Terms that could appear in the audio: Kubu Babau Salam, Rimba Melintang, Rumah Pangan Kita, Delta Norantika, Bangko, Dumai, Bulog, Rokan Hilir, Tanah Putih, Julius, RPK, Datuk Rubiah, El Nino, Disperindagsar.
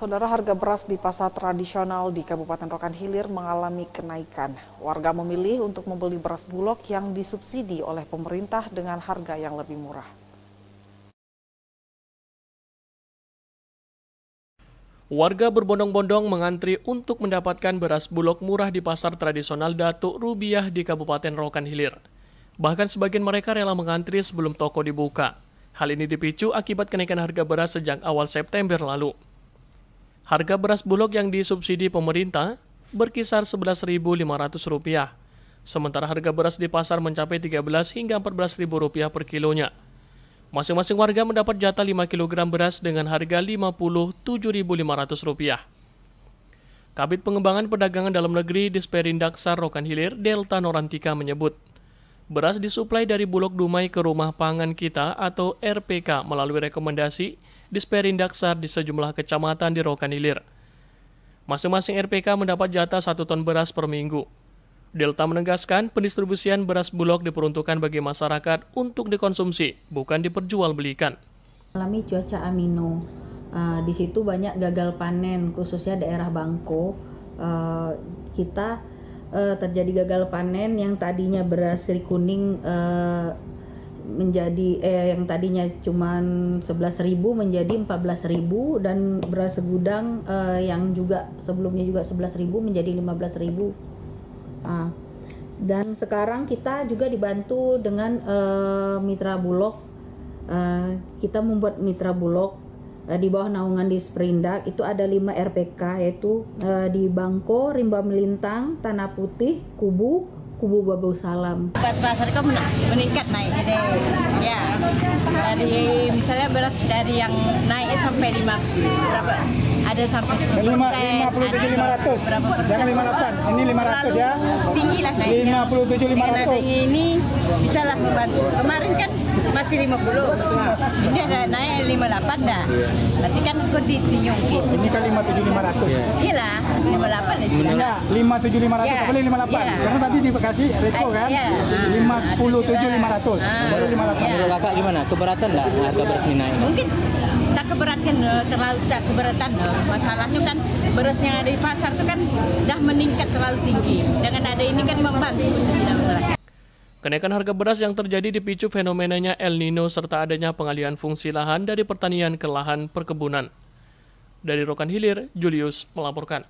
Saudara, harga beras di pasar tradisional di Kabupaten Rokan Hilir mengalami kenaikan. Warga memilih untuk membeli beras Bulog yang disubsidi oleh pemerintah dengan harga yang lebih murah. Warga berbondong-bondong mengantri untuk mendapatkan beras Bulog murah di pasar tradisional Datuk Rubiah di Kabupaten Rokan Hilir. Bahkan sebagian mereka rela mengantri sebelum toko dibuka. Hal ini dipicu akibat kenaikan harga beras sejak awal September lalu. Harga beras Bulog yang disubsidi pemerintah berkisar Rp11.500, sementara harga beras di pasar mencapai Rp13.000 hingga Rp14.000 per kilonya. Masing-masing warga mendapat jatah 5 kg beras dengan harga Rp57.500. Kabit Pengembangan Perdagangan Dalam Negeri Disperindagsar Rokan Hilir, Delta Norantika menyebut, beras disuplai dari Bulog Dumai ke Rumah Pangan Kita atau RPK melalui rekomendasi Disperindagsar di sejumlah kecamatan di Rokan Hilir. Masing-masing RPK mendapat jatah 1 ton beras per minggu. Delta menegaskan pendistribusian beras Bulog diperuntukkan bagi masyarakat untuk dikonsumsi, bukan diperjualbelikan. Alami cuaca amino, di situ banyak gagal panen, khususnya daerah Bangko. Kita terjadi gagal panen yang tadinya beras seri kuning yang tadinya cuma 11.000 menjadi 14.000 dan beras segudang yang juga sebelumnya 11.000 menjadi 15.000. Dan sekarang kita juga dibantu dengan mitra Bulog. Kita membuat mitra Bulog di bawah naungan Disperindak. Itu ada 5 RPK, yaitu di Bangko, Rimba Melintang, Tanah Putih, Kubu Babau Salam. Beras itu meningkat naik. Jadi, ya, dari misalnya beras dari yang naik sampai berapa? Ada sampai 57.500 berapa persen? Jangan 500, ini 500 ya. Tinggi lah naiknya. 57.500 ini bisa lah membantu. Kemarin kan masih 50. Ini ada naik 58 dah. Berarti kan kondisi nyungkit. Ini kan 57.500. Iya lah, 58 lah sebenarnya. 57.500 kembali 58. Karena tadi dikasih retro kan? 57.500. Baru 58. Menurut Kakak gimana? Keberatan enggak harga beras ini naik? Mungkin tak keberatan, terlalu tak keberatan. Masalahnya kan beras yang ada di pasar itu kan dah meningkat terlalu tinggi. Dengan ada ini kan membantu. Kenaikan harga beras yang terjadi dipicu fenomenanya El Nino serta adanya pengalihan fungsi lahan dari pertanian ke lahan perkebunan. Dari Rokan Hilir, Julius melaporkan.